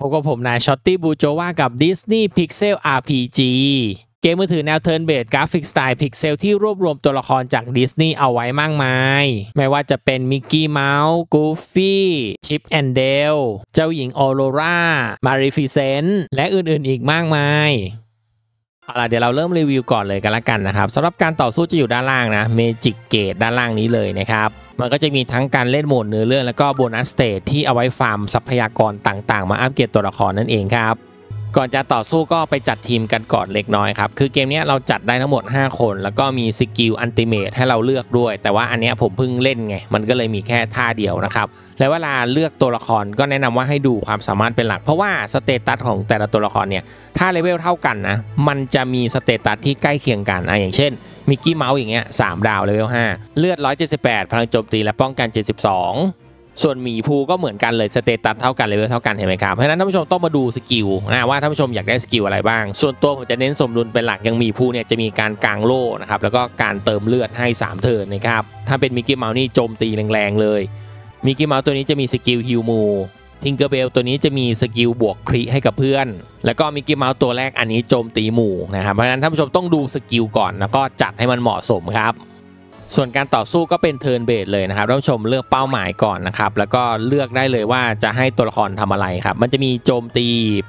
พบกับผมนายช็อตตี้บูโจวากับ Disney Pixel RPG เกมมือถือแนวเทิร์นเบสกราฟิกสไตล์ Pixel ที่รวบรวมตัวละครจากดิสนีย์เอาไว้มากมายไม่ว่าจะเป็นมิกกี้เมาส์กูฟี่ชิปแอนเดลเจ้าหญิงออโรรามาริฟิเซนต์และอื่นๆอีกมากมายเอาล่ะเดี๋ยวเราเริ่มรีวิวก่อนเลยกันละกันนะครับสำหรับการต่อสู้จะอยู่ด้านล่างนะเมจิกเกตด้านล่างนี้เลยนะครับมันก็จะมีทั้งการเล่นโหมดเนื้อเรื่องแล้วก็โบนัสสเตจที่เอาไว้ฟาร์มทรัพยากรต่างๆมาอัปเกรดตัวละครนั่นเองครับก่อนจะต่อสู้ก็ไปจัดทีมกันก่อนเล็กน้อยครับคือเกมนี้เราจัดได้ทั้งหมด5คนแล้วก็มีสกิลอัลติเมทให้เราเลือกด้วยแต่ว่าอันนี้ผมเพิ่งเล่นไงมันก็เลยมีแค่ท่าเดียวนะครับและเวลาเลือกตัวละครก็แนะนำว่าให้ดูความสามารถเป็นหลักเพราะว่าสเตตัสของแต่ละตัวละครเนี่ยถ้าเลเวลเท่ากันนะมันจะมีสเตตัสที่ใกล้เคียงกันอย่างเช่นมิกกี้เมาส์อย่างเงี้ย3 ดาวเลเวล5เลือด178พลังโจมตีและป้องกัน72ส่วนหมีภูก็เหมือนกันเลยสเตตัสเท่ากันเลเวลเท่ากันเห็นไหมครับเพราะฉะนั้นท่านผู้ชมต้องมาดูสกิลว่าท่านผู้ชมอยากได้สกิลอะไรบ้างส่วนตัวผมจะเน้นสมดุลเป็นหลักอย่างหมีภูเนี่ยจะมีการกางโล่นะครับแล้วก็การเติมเลือดให้3 เทิร์นนะครับถ้าเป็นมิกกี้เมาส์นี่โจมตีแรงๆเลยมิกกี้เมาส์ตัวนี้จะมีสกิลฮิลมูทิงเกอร์เบลตัวนี้จะมีสกิลบวกคริให้กับเพื่อนแล้วก็มิกกี้เมาส์ตัวแรกอันนี้โจมตีหมู่นะครับเพราะฉะนั้นท่านผู้ชมต้องดูสกิลก่อนแล้วก็จัดให้มันเหมาะสมครับส่วนการต่อสู้ก็เป็นเทิร์นเบสเลยนะครับท่านผู้ชมเลือกเป้าหมายก่อนนะครับแล้วก็เลือกได้เลยว่าจะให้ตัวละครทำอะไรครับมันจะมีโจมตี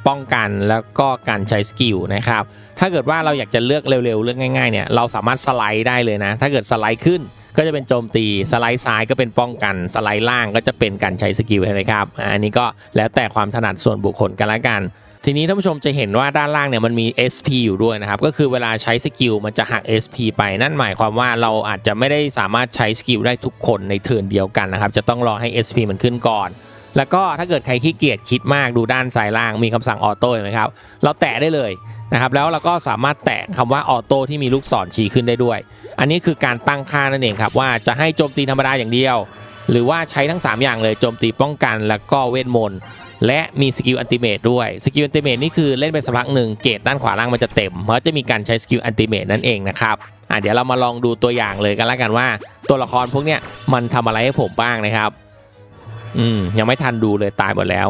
ป้องกันแล้วก็การใช้สกิลนะครับถ้าเกิดว่าเราอยากจะเลือกเร็วๆเลือกง่ายๆเนี่ยเราสามารถสไลด์ได้เลยนะถ้าเกิดสไลด์ขึ้นก็จะเป็นโจมตีสไลด์ซ้ายก็เป็นป้องกันสไลด์ล่างก็จะเป็นการใช้สกิลนะครับอันนี้ก็แล้วแต่ความถนัดส่วนบุคคลกันละกันทีนี้ท่านผู้ชมจะเห็นว่าด้านล่างเนี่ยมันมี SP อยู่ด้วยนะครับก็คือเวลาใช้สกิลมันจะหัก SP ไปนั่นหมายความว่าเราอาจจะไม่ได้สามารถใช้สกิลได้ทุกคนในเทิร์นเดียวกันนะครับจะต้องรอให้ SP มันขึ้นก่อนแล้วก็ถ้าเกิดใครขี้เกียจคิดมากดูด้านซ้ายล่างมีคำสั่งออโต้ไหมครับเราแตะได้เลยนะครับแล้วเราก็สามารถแตะคำว่าออโต้ที่มีลูกศรชี้ขึ้นได้ด้วยอันนี้คือการตั้งค่านั่นเองครับว่าจะให้โจมตีธรรมดาอย่างเดียวหรือว่าใช้ทั้ง3อย่างเลยโจมตีป้องกันแล้วก็เวทมนต์และมีสกิลอัลติเมทด้วยสกิลอัลติเมทนี่คือเล่นเป็นสักพักหนึ่งเกรดด้านขวาล่างมันจะเต็มเพราะจะมีการใช้สกิลอัลติเมทนั่นเองนะครับเดี๋ยวเรามาลองดูตัวอย่างเลยกันละกันว่าตัวละครพวกเนี้ยมันทำอะไรให้ผมบ้างนะครับยังไม่ทันดูเลยตายหมดแล้ว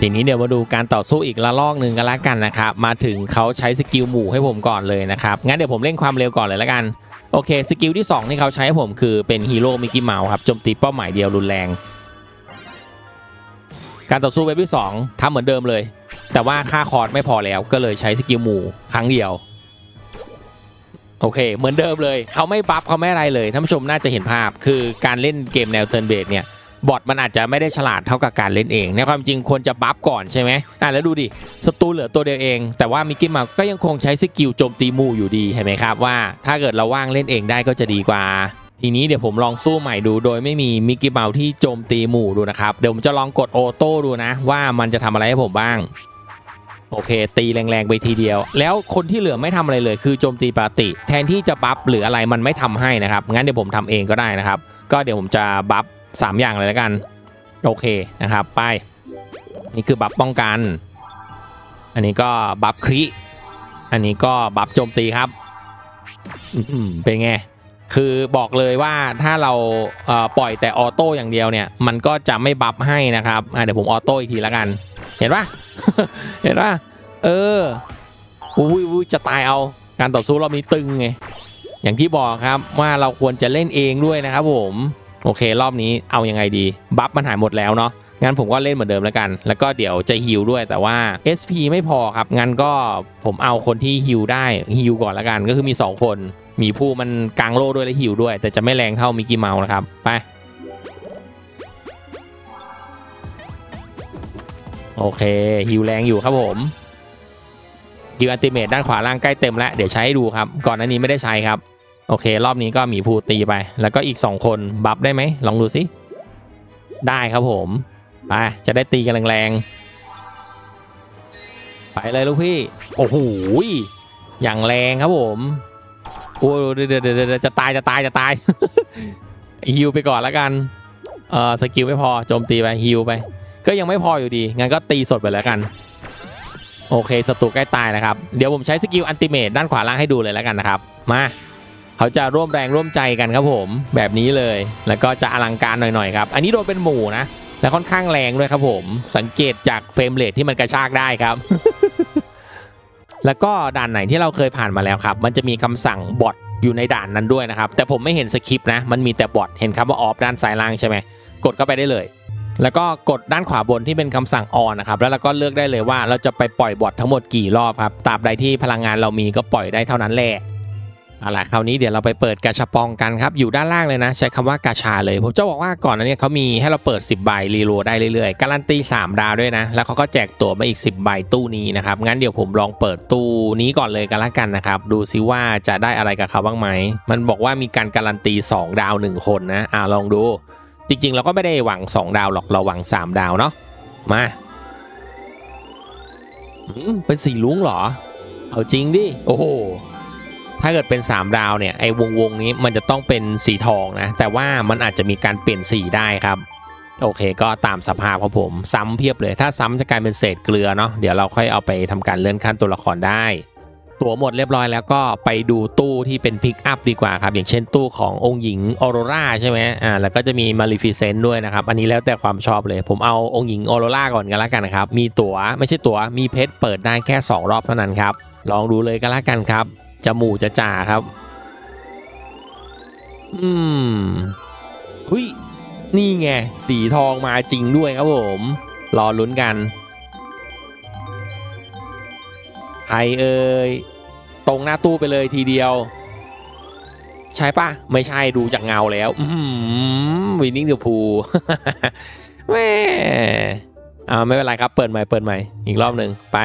ทีนี้เดี๋ยวมาดูการต่อสู้อีกละลอกหนึ่งกันละกันนะครับมาถึงเขาใช้สกิลหมู่ให้ผมก่อนเลยนะครับงั้นเดี๋ยวผมเล่นความเร็วก่อนเลยละกันโอเคสกิลที่2ที่เขาใช้ให้ผมคือเป็นฮีโร่มิกกี้เมาส์ครับโจมตีเป้าหมายเดียวรุนแรงการต่อสู้เวฟที่2ทำเหมือนเดิมเลยแต่ว่าค่าคอร์สไม่พอแล้วก็เลยใช้สกิลหมู่ครั้งเดียวโอเคเหมือนเดิมเลยเขาไม่บัฟเขาไม่อะไรเลยท่านผู้ชมน่าจะเห็นภาพคือการเล่นเกมแนวเทิร์นเบสเนี่ยบอทมันอาจจะไม่ได้ฉลาดเท่ากับการเล่นเองในความจริงควรจะบัฟก่อนใช่ไหมแล้วดูดิศัตรูเหลือตัวเดียวเองแต่ว่ามิกกี้เมาส์ก็ยังคงใช้สกิลโจมตีหมู่อยู่ดีเห็นไหมครับว่าถ้าเกิดเราว่างเล่นเองได้ก็จะดีกว่าทีนี้เดี๋ยวผมลองสู้ใหม่ดูโดยไม่มีมิกกี้เมาส์ที่โจมตีหมู่ดูนะครับเดี๋ยวผมจะลองกดออโต้ดูนะว่ามันจะทำอะไรให้ผมบ้างโอเคตีแรงๆไปทีเดียวแล้วคนที่เหลือไม่ทำอะไรเลยคือโจมตีปกติแทนที่จะบัฟหรืออะไรมันไม่ทำให้นะครับงั้นเดี๋ยวผมทำเองก็ได้นะครับก็เดี๋ยวผมจะบัฟ3อย่างเลยแล้วกันโอเคนะครับไปนี่คือบัฟป้องกันอันนี้ก็บัฟคริอันนี้ก็บัฟโจมตีครับเป็นไงคือบอกเลยว่าถ้าเราปล่อยแต่ออโต้อย่างเดียวเนี่ยมันก็จะไม่บัฟให้นะครับเดี๋ยวผมออโต้อีกทีละกันเห็นปะ เห็นปะอุ้ยจะตายเอาการต่อสู้รอบนี้ตึงไงอย่างที่บอกครับว่าเราควรจะเล่นเองด้วยนะครับผมโอเครอบนี้เอายังไงดีบัฟมันหายหมดแล้วเนาะงั้นผมก็เล่นเหมือนเดิมแล้วกันแล้วก็เดี๋ยวจะฮิลด้วยแต่ว่า SP ไม่พอครับงั้นก็ผมเอาคนที่ฮิลได้ฮิลก่อนละกันก็คือมี2คนมีผู้มันกางโล่ด้วยและหิวด้วยแต่จะไม่แรงเท่ามิกกี้เมาส์นะครับไปโอเคหิวแรงอยู่ครับผมดิวอัลติเมทด้านขวาล่างใกล้เต็มแล้วเดี๋ยวใช้ให้ดูครับก่อนหน้านี้ไม่ได้ใช้ครับโอเครอบนี้ก็มีผู้ตีไปแล้วก็อีก2คนบัฟได้ไหมลองดูสิได้ครับผมไปจะได้ตีกันแรงๆไปเลยลูกพี่โอ้โหอย่างแรงครับผมโอ้เดี๋ยวจะตาย ฮิวไปก่อนแล้วกันสกิลไม่พอโจมตีไปฮิวไปก็ยังไม่พออยู่ดีงั้นก็ตีสดไปแล้วกันโอเคศัตรูใกล้ตายนะครับเดี๋ยวผมใช้สกิลอัลติเมทด้านขวาล่างให้ดูเลยแล้วกันนะครับมาเขาจะร่วมแรงร่วมใจกันครับผมแบบนี้เลยแล้วก็จะอลังการหน่อยๆครับอันนี้โดนเป็นหมู่นะ และค่อนข้างแรงด้วยครับผมสังเกตจากเฟรมเรทที่มันกระชากได้ครับ แล้วก็ด่านไหนที่เราเคยผ่านมาแล้วครับมันจะมีคำสั่งบอทอยู่ในด่านนั้นด้วยนะครับแต่ผมไม่เห็นสคริปต์นะมันมีแต่บอทเห็นครับว่าออฟด้านซ้ายล่างใช่ไหมกดเข้าไปได้เลยแล้วก็กดด้านขวาบนที่เป็นคำสั่งออนนะครับแล้วเราก็เลือกได้เลยว่าเราจะไปปล่อยบอททั้งหมดกี่รอบครับตราบใดที่พลังงานเรามีก็ปล่อยได้เท่านั้นแหละเอาล่ะคราวนี้เดี๋ยวเราไปเปิดกาชาปองกันครับอยู่ด้านล่างเลยนะใช้คำว่ากาชาเลยผมจะบอกว่าก่อนนั้นเนี่ยเขามีให้เราเปิด10ใบรีโหลดได้เรื่อยๆการันตี3ดาวด้วยนะแล้วเขาก็แจกตั๋วมาอีก10ใบตู้นี้นะครับงั้นเดี๋ยวผมลองเปิดตู้นี้ก่อนเลยกันละกันนะครับดูซิว่าจะได้อะไรกับเขาบ้างไหมมันบอกว่ามีการการันตี2ดาว1คนนะลองดูจริงๆเราก็ไม่ได้หวัง2ดาวหรอกเราหวัง3ดาวเนาะมาเป็นสีลุ้งเหรอเอาจริงดิโอ้โหถ้าเกิดเป็น3ดาวเนี่ยไอ้วงนี้มันจะต้องเป็นสีทองนะแต่ว่ามันอาจจะมีการเปลี่ยนสีได้ครับโอเคก็ตามสภาพครับผมซ้ำเพียบเลยถ้าซ้ำจะกลายเป็นเศษเกลือเนาะเดี๋ยวเราค่อยเอาไปทำการเลื่อนขั้นตัวละครได้ตั๋วหมดเรียบร้อยแล้วก็ไปดูตู้ที่เป็นพิกอัพดีกว่าครับอย่างเช่นตู้ขององค์หญิงออโรราใช่ไหมแล้วก็จะมีมาลิฟิเซนต์ด้วยนะครับอันนี้แล้วแต่ความชอบเลยผมเอาองค์หญิงออโรราก่อนกันละกันนะครับมีตั๋วไม่ใช่ตั๋วมีเพชรเปิดได้แค่2รอบเท่านั้นครับลองดูเลยกันละกันครับจะหมู่จะจ่าครับหุ้ยนี่ไงสีทองมาจริงด้วยครับผมรอลุ้นกันใครเอ่ยตรงหน้าตู้ไปเลยทีเดียวใช่ปะไม่ใช่ดูจากเงาแล้ววินนิ่งเดือดพู แม่ไม่เป็นไรครับเปิดใหม่อีกรอบหนึ่งไป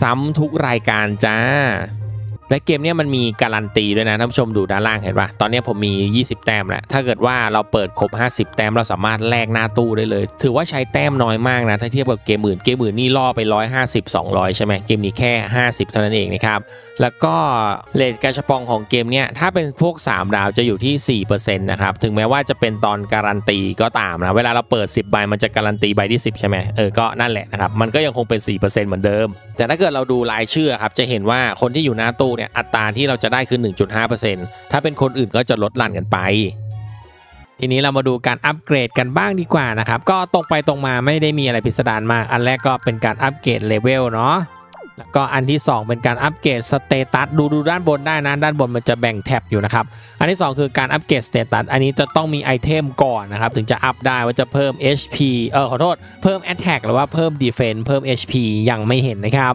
ซ้ำทุกรายการจ้าและเกมเนี้ยมันมีการันตีด้วยนะท่านผู้ชมดูด้านล่างเห็นปะตอนนี้ผมมี20แต้มแล้วถ้าเกิดว่าเราเปิดครบ50แต้มเราสามารถแลกหน้าตู้ได้เลยถือว่าใช้แต้มน้อยมากนะถ้าเทียบกับเกมอื่นนี่ล่อไป150 200ใช่ไหมเกมนี้แค่50เท่านั้นเองนะครับแล้วก็เรทกาชาปองของเกมเนี้ยถ้าเป็นพวก3ดาวจะอยู่ที่ 4% นะครับถึงแม้ว่าจะเป็นตอนการันตีก็ตามนะเวลาเราเปิด10ใบมันจะการันตีใบที่10ใช่ไหมก็นั่นแหละนะครับมันก็ยังคงเป็น 4% เหมือนเดิมแต่ถ้าเกิดเราดูรายชื่อครับจะเห็นว่าคนที่อยู่หน้าตู้เนี่ยอัตราที่เราจะได้คือ 1.5% ถ้าเป็นคนอื่นก็จะลดหลั่นกันไปทีนี้เรามาดูการอัปเกรดกันบ้างดีกว่านะครับก็ตรงไปตรงมาไม่ได้มีอะไรพิสดารมากอันแรกก็เป็นการอัปเกรดเลเวลเนาะแล้วก็อันที่2เป็นการอัปเกรดสเตตัสดูด้านบนได้นะด้านบนมันจะแบ่งแท็บอยู่นะครับอันที่2คือการอัปเกรดสเตตัสอันนี้จะต้องมีไอเทมก่อนนะครับถึงจะอัพได้ว่าจะเพิ่ม HP ขอโทษเพิ่ม Attack หรือว่าเพิ่ม Defense เพิ่ม HP ยังไม่เห็นนะครับ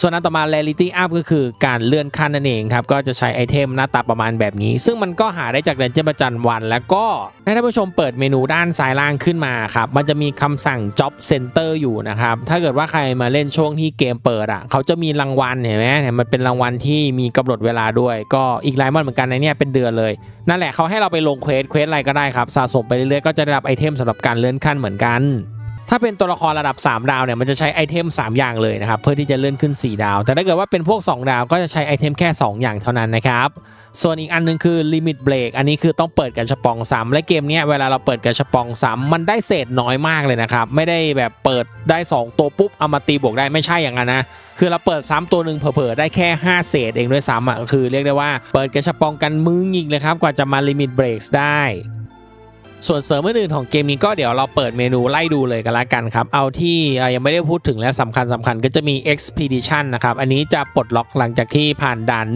ส่วนอันต่อมา Rarity Up ก็คือการเลื่อนขั้นนั่นเองครับก็จะใช้ไอเทมหน้าตาประมาณแบบนี้ซึ่งมันก็หาได้จากเดนเจอร์ประจำวันแล้วก็ให้ท่านผู้ชมเปิดเมนูด้านซ้ายล่างขึ้นมาครับมันจะมีคำสั่ง Job Center อยู่นะครับถ้าเกิดว่าใครมาเล่นช่วงที่เกมเปิดเขาจะมีรางวัลเห็นไหมมันเป็นรางวัลที่มีกำหนดเวลาด้วยก็อีกหลายวันเหมือนกันในเนี้ยเป็นเดือนเลยนั่นแหละเขาให้เราไปลงเควสอะไรก็ได้ครับสะสมไปเรื่อยๆก็จะได้รับไอเทมสำหรับการเลื่อนขั้นเหมือนกันถ้าเป็นตัวละครระดับ3ดาวเนี่ยมันจะใช้ไอเทม3อย่างเลยนะครับเพื่อที่จะเลื่อนขึ้น4ดาวแต่ถ้าเกิดว่าเป็นพวก2ดาวก็จะใช้ไอเทมแค่2อย่างเท่านั้นนะครับส่วนอีกอันนึงคือ Limit Break อันนี้คือต้องเปิดกาชาปองซ้ำและเกมนี้เวลาเราเปิดกาชาปองซ้ำมันได้เศษน้อยมากเลยนะครับไม่ได้แบบเปิดได้2ตัวปุ๊บเอามาตีบวกได้ไม่ใช่อย่างนั้นนะคือเราเปิด3ตัวหนึ่งเผลอๆได้แค่5เศษเองด้วยซ้ำอ่ะคือเรียกได้ว่าเปิดกาชาปองกันมือหงิกเลยครับกว่าจะมา Limit Break ได้ส่วนเสริมอื่นๆของเกมนี้ก็เดี๋ยวเราเปิดเมนูไล่ดูเลยกันละกันครับเอาที่ยังไม่ได้พูดถึงและสำคัญก็จะมี Expedition นะครับอันนี้จะปลดล็อกหลังจากที่ผ่านด่าน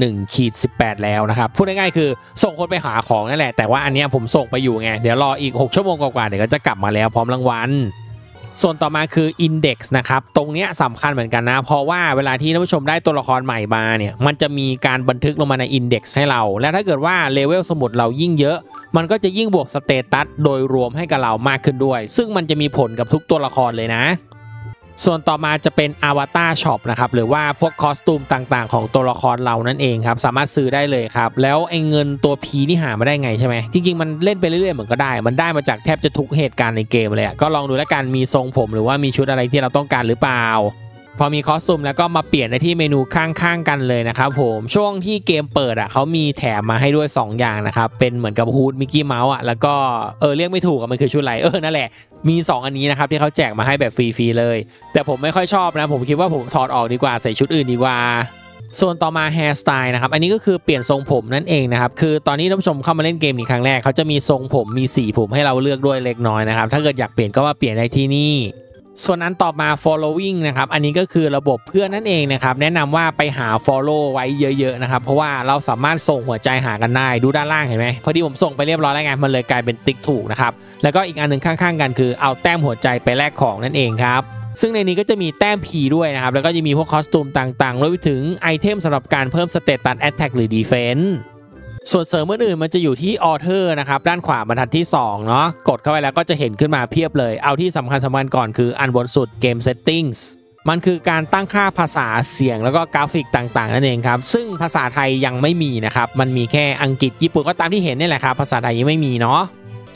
1-18 แล้วนะครับพูดง่ายๆคือส่งคนไปหาของนั่นแหละแต่ว่าอันนี้ผมส่งไปอยู่ไงเดี๋ยวรออีก6 ชั่วโมงกว่าๆเดี๋ยวก็จะกลับมาแล้วพร้อมรางวัลส่วนต่อมาคือ Index นะครับตรงนี้สำคัญเหมือนกันนะเพราะว่าเวลาที่ท่านผู้ชมได้ตัวละครใหม่มาเนี่ยมันจะมีการบันทึกลงมาใน Index ให้เราและถ้าเกิดว่าเลเวลสมุดเรายิ่งเยอะมันก็จะยิ่งบวกสเตตัสโดยรวมให้กับเรามากขึ้นด้วยซึ่งมันจะมีผลกับทุกตัวละครเลยนะส่วนต่อมาจะเป็นอวตารช็อปนะครับหรือว่าพวกคอสตูมต่างๆของตัวละครเรานั่นเองครับสามารถซื้อได้เลยครับแล้วไอ้เงินตัว P นี่หามาได้ไงใช่ไหมจริงๆมันเล่นไปเรื่อยๆเหมือนก็ได้มันได้มาจากแทบจะทุกเหตุการณ์ในเกมเลยก็ลองดูแล้วกันมีทรงผมหรือว่ามีชุดอะไรที่เราต้องการหรือเปล่าพอมีคอสตูมแล้วก็มาเปลี่ยนในที่เมนูข้างๆกันเลยนะครับผมช่วงที่เกมเปิดเขามีแถมมาให้ด้วย2อย่างนะครับเป็นเหมือนกับฮูดมิกกี้เมาส์แล้วก็เรียกไม่ถูกมันคือชุดอะไรนั่นแหละมี2อันนี้นะครับที่เขาแจกมาให้แบบฟรีๆเลยแต่ผมไม่ค่อยชอบนะผมคิดว่าผมถอดออกดีกว่าใส่ชุดอื่นดีกว่า ส่วนต่อมา Hair Style นะครับอันนี้ก็คือเปลี่ยนทรงผมนั่นเองนะครับคือตอนนี้ท่านผู้ชมเข้ามาเล่นเกมนี้ครั้งแรกเขาจะมีทรงผมมีสีผมให้เราเลือกด้วยเล็กน้อยนะครับถ้าเกิดอยากเปลี่ยนก็มาเปลี่ยนได้ที่นี่ส่วนอันต่อมา following นะครับอันนี้ก็คือระบบเพื่อนนั่นเองนะครับแนะนำว่าไปหา follow ไว้เยอะๆนะครับเพราะว่าเราสามารถส่งหัวใจหากันได้ดูด้านล่างเห็นไหมพอดีผมส่งไปเรียบร้อยแล้วไงมันเลยกลายเป็นติ๊กถูกนะครับแล้วก็อีกอันหนึ่งข้างๆกันคือเอาแต้มหัวใจไปแลกของนั่นเองครับซึ่งในนี้ก็จะมีแต้มผีด้วยนะครับแล้วก็จะมีพวกคอสตูมต่างๆรวมไปถึงไอเทมสำหรับการเพิ่มสเตตัส attack หรือ defenseส่วนเสริมอื่นๆมันจะอยู่ที่ออเทอร์นะครับด้านขวาบรรทัดที่2เนาะกดเข้าไปแล้วก็จะเห็นขึ้นมาเพียบเลยเอาที่สำคัญก่อนคืออันบนสุดเกม Settings มันคือการตั้งค่าภาษาเสียงแล้วก็กราฟิกต่างๆนั่นเองครับซึ่งภาษาไทยยังไม่มีนะครับมันมีแค่อังกฤษญี่ปุ่นก็ตามที่เห็นนี่แหละครับภาษาไทยยังไม่มีเนาะ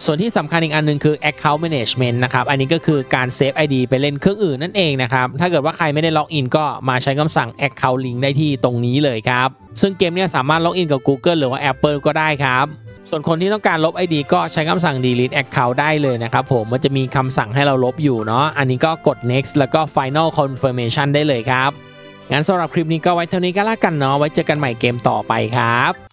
ส่วนที่สำคัญอีกอันนึงคือ Account Management นะครับอันนี้ก็คือการเซฟ ID ไปเล่นเครื่องอื่นนั่นเองนะครับถ้าเกิดว่าใครไม่ได้ล็อกอินก็มาใช้คำสั่ง Account Link ได้ที่ตรงนี้เลยครับซึ่งเกมนี้สามารถล็อกอินกับ Google หรือว่า Apple ก็ได้ครับส่วนคนที่ต้องการลบ ID ก็ใช้คำสั่ง Delete Account ได้เลยนะครับผมมันจะมีคำสั่งให้เราลบอยู่เนาะอันนี้ก็กด Next แล้วก็ Final Confirmation ได้เลยครับงั้นสำหรับคลิปนี้ก็ไว้เท่านี้ก็แล้วกันเนาะไว้เจอกันใหม่เกมต่อไปครับ